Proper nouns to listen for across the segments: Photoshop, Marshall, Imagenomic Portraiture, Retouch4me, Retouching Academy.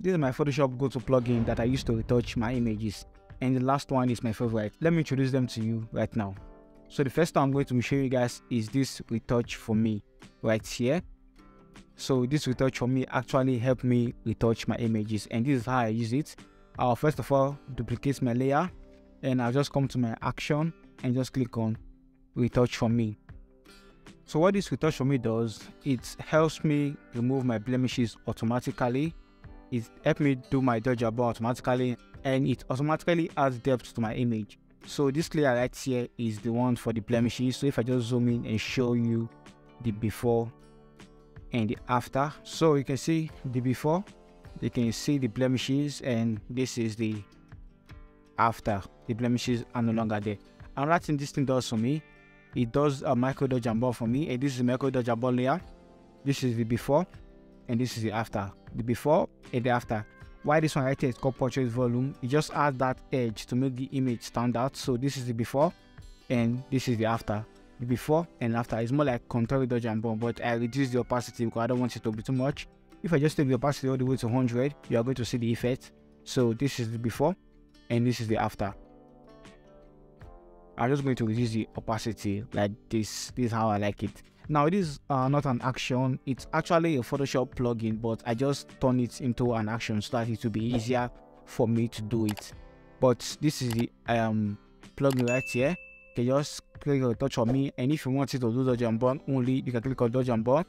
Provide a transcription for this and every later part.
This is my Photoshop go-to plugin that I use to retouch my images, and the last one is my favorite. Let me introduce them to you right now. So the first one I'm going to show you guys is this Retouch For Me right here. So this Retouch For Me actually helped me retouch my images, and this is how I use it. I'll first of all duplicate my layer, and I'll just come to my action and just click on Retouch For Me. So what this Retouch For Me does, it helps me remove my blemishes automatically. It helped me do my dodger bar automatically, and it automatically adds depth to my image. So this layer right here is the one for the blemishes. So if I just zoom in and show you the before and the after, so you can see the before, you can see the blemishes, and this is the after. The blemishes are no longer there. And that thing this thing does for me, it does a micro dodge and ball for me, and this is the micro dodge and ball layer. This is the before, and this is the after. The before and the after. Why this one right here is called portrait volume, it just adds that edge to make the image stand out. So this is the before, and this is the after. The before and after is more like contour dodge and ball, but I reduce the opacity because I don't want it to be too much. If I just take the opacity all the way to 100, you are going to see the effect. So this is the before, and this is the after. I'm just going to reduce the opacity like this. This is how I like it. Now it is not an action, it's actually a Photoshop plugin, but I just turn it into an action so that it will be easier for me to do it. But this is the plugin right here. You can just click on Retouch For Me, and if you want it to do dodge and burn only, you can click on dodge and burn.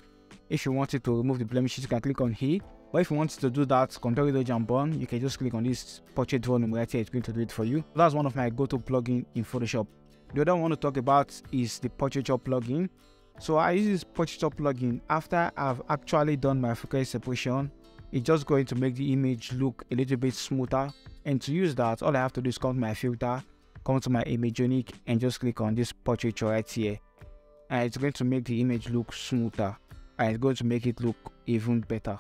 If you want it to remove the blemishes, you can click on here. But if you want to do that contour dodge and burn, you can just click on this portrait volume right here. It's going to do it for you. That's one of my go-to plugin in Photoshop. The other one I want to talk about is the portraiture plugin. So I use this portraiture plugin after I've actually done my focus separation. It's just going to make the image look a little bit smoother, and to use that, all I have to do is come to my filter, come to my Imagenomic, and just click on this portraiture right here, and it's going to make the image look smoother, and it's going to make it look even better.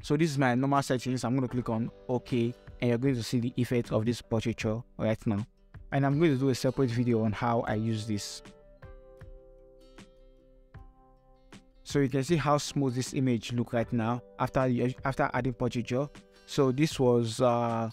So this is my normal settings. I'm going to click on OK, and you're going to see the effect of this portraiture right now, and I'm going to do a separate video on how I use this. So you can see how smooth this image looks right now after adding portraiture. So this was the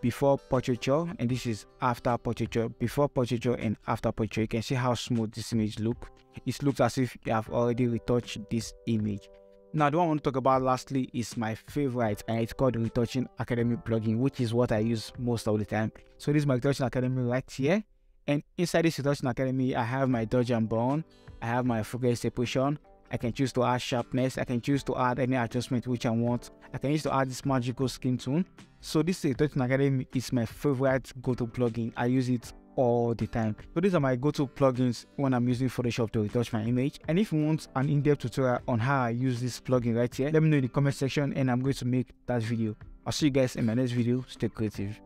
before portraiture, and this is after portraiture. Before portraiture and after portraiture, you can see how smooth this image looks. It looks as if you have already retouched this image. Now the one I want to talk about lastly is my favorite, and it's called the Retouching Academy plugin, which is what I use most of the time. So this is my Retouching Academy right here, and inside this Retouching Academy I have my dodge and burn, I have my focus separation. I can choose to add sharpness, I can choose to add any adjustment which I want, I can choose to add this magical skin tone. So this Retouching Academy is my favorite go-to plugin. I use it all the time. So these are my go-to plugins when I'm using Photoshop to retouch my image. And if you want an in-depth tutorial on how I use this plugin right here, let me know in the comment section, and I'm going to make that video. I'll see you guys in my next video. Stay creative.